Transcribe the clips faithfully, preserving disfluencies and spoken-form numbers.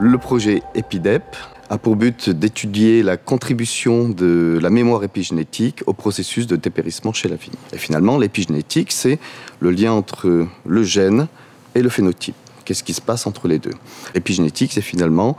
Le projet EPIDEP a pour but d'étudier la contribution de la mémoire épigénétique au processus de dépérissement chez la vigne. Et finalement, l'épigénétique, c'est le lien entre le gène et le phénotype. Qu'est-ce qui se passe entre les deux? L'épigénétique, c'est finalement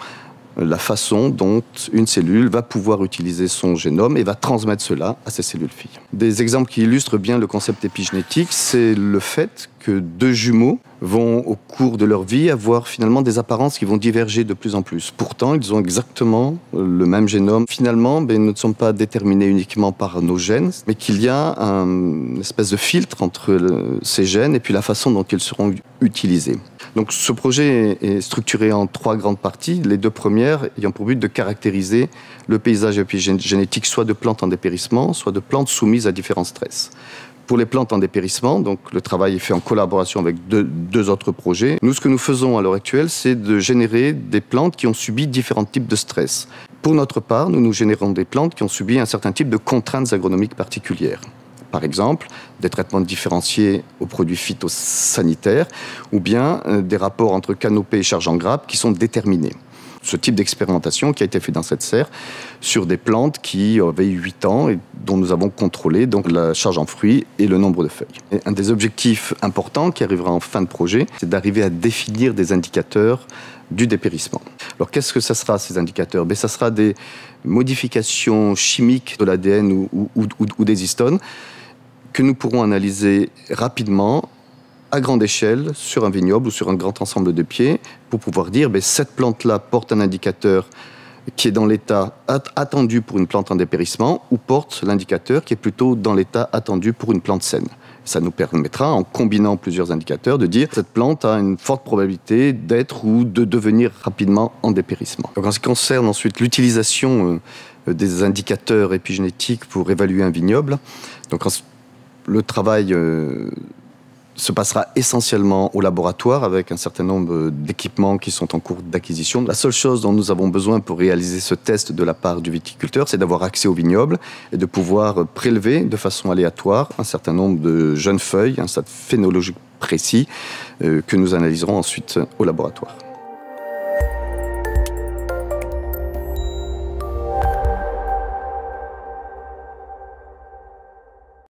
la façon dont une cellule va pouvoir utiliser son génome et va transmettre cela à ses cellules filles. Des exemples qui illustrent bien le concept épigénétique, c'est le fait que deux jumeaux vont, au cours de leur vie, avoir finalement des apparences qui vont diverger de plus en plus. Pourtant, ils ont exactement le même génome. Finalement, ben, nous ne sommes pas déterminés uniquement par nos gènes, mais qu'il y a un, une espèce de filtre entre le, ces gènes et puis la façon dont ils seront utilisés. Donc, ce projet est structuré en trois grandes parties, les deux premières ayant pour but de caractériser le paysage épigénétique soit de plantes en dépérissement, soit de plantes soumises à différents stress. Pour les plantes en dépérissement, donc le travail est fait en collaboration avec deux, deux autres projets. Nous, ce que nous faisons à l'heure actuelle, c'est de générer des plantes qui ont subi différents types de stress. Pour notre part, nous nous générons des plantes qui ont subi un certain type de contraintes agronomiques particulières. Par exemple, des traitements différenciés aux produits phytosanitaires ou bien des rapports entre canopée et charge en grappe qui sont déterminés. Ce type d'expérimentation qui a été fait dans cette serre sur des plantes qui avaient huit ans et dont nous avons contrôlé donc la charge en fruits et le nombre de feuilles. Et un des objectifs importants qui arrivera en fin de projet, c'est d'arriver à définir des indicateurs du dépérissement. Alors qu'est-ce que ça sera ces indicateurs? Ben, ça sera des modifications chimiques de l'A D N ou, ou, ou, ou des histones que nous pourrons analyser rapidement à grande échelle sur un vignoble ou sur un grand ensemble de pieds pour pouvoir dire ben, cette plante-là porte un indicateur qui est dans l'état at attendu pour une plante en dépérissement ou porte l'indicateur qui est plutôt dans l'état attendu pour une plante saine. Ça nous permettra, en combinant plusieurs indicateurs, de dire que cette plante a une forte probabilité d'être ou de devenir rapidement en dépérissement. Donc, en ce qui concerne ensuite l'utilisation euh, des indicateurs épigénétiques pour évaluer un vignoble, donc, en, le travail euh, se passera essentiellement au laboratoire avec un certain nombre d'équipements qui sont en cours d'acquisition. La seule chose dont nous avons besoin pour réaliser ce test de la part du viticulteur, c'est d'avoir accès au vignoble et de pouvoir prélever de façon aléatoire un certain nombre de jeunes feuilles, un stade phénologique précis, euh, que nous analyserons ensuite au laboratoire.